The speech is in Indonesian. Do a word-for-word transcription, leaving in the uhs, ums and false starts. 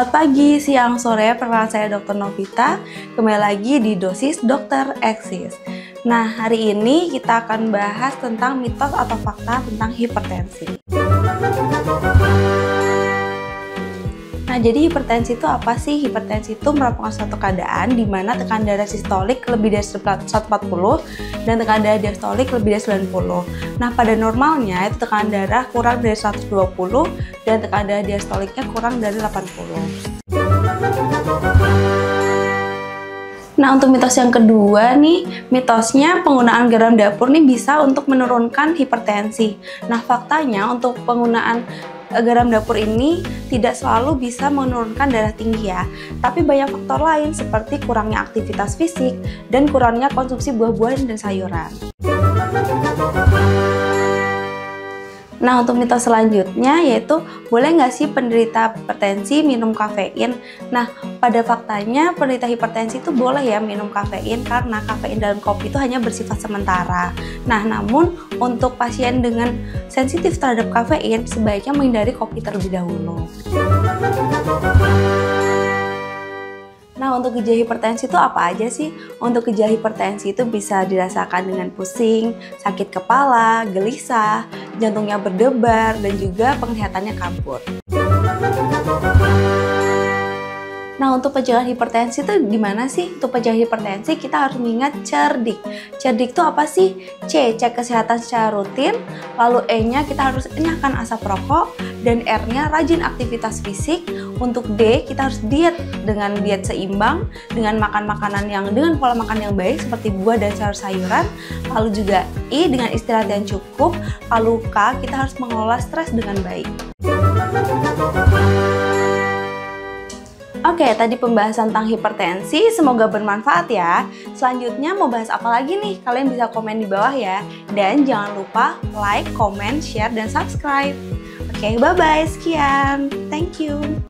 Selamat pagi, siang, sore, perkenalkan saya Dokter Novita. Kembali lagi di dosis Dokter Eksis. Nah, hari ini kita akan bahas tentang mitos atau fakta tentang hipertensi. Nah, jadi hipertensi itu apa sih? Hipertensi itu merupakan suatu keadaan di mana tekanan darah sistolik lebih dari seratus empat puluh dan tekanan darah diastolik lebih dari sembilan puluh. Nah, pada normalnya itu tekanan darah kurang dari seratus dua puluh dan tekanan darah diastoliknya kurang dari delapan puluh. Nah, untuk mitos yang kedua nih, mitosnya penggunaan garam dapur nih bisa untuk menurunkan hipertensi. Nah, faktanya untuk penggunaan garam dapur ini tidak selalu bisa menurunkan darah tinggi ya. Tapi banyak faktor lain seperti kurangnya aktivitas fisik dan kurangnya konsumsi buah-buahan dan sayuran. Nah, untuk mitos selanjutnya yaitu boleh nggak sih penderita hipertensi minum kafein? Nah, pada faktanya penderita hipertensi itu boleh ya minum kafein karena kafein dalam kopi itu hanya bersifat sementara. Nah, namun untuk pasien dengan sensitif terhadap kafein sebaiknya menghindari kopi terlebih dahulu. Nah, untuk gejala hipertensi itu apa aja sih? Untuk gejala hipertensi itu bisa dirasakan dengan pusing, sakit kepala, gelisah, jantungnya berdebar, dan juga penglihatannya kabur. Nah, untuk pencegahan hipertensi itu gimana sih? Untuk pencegahan hipertensi kita harus mengingat cerdik. Cerdik itu apa sih? C, cek kesehatan secara rutin. Lalu E-nya kita harus enyahkan asap rokok. Dan R-nya rajin aktivitas fisik. Untuk D, kita harus diet dengan diet seimbang, dengan makan makanan yang dengan pola makan yang baik seperti buah dan sayur-sayuran. Lalu juga I dengan istirahat yang cukup. Lalu K, kita harus mengelola stres dengan baik. Oke, tadi pembahasan tentang hipertensi, semoga bermanfaat ya. Selanjutnya mau bahas apa lagi nih? Kalian bisa komen di bawah ya. Dan jangan lupa like, comment, share, dan subscribe. Oke, bye-bye. Sekian. Thank you.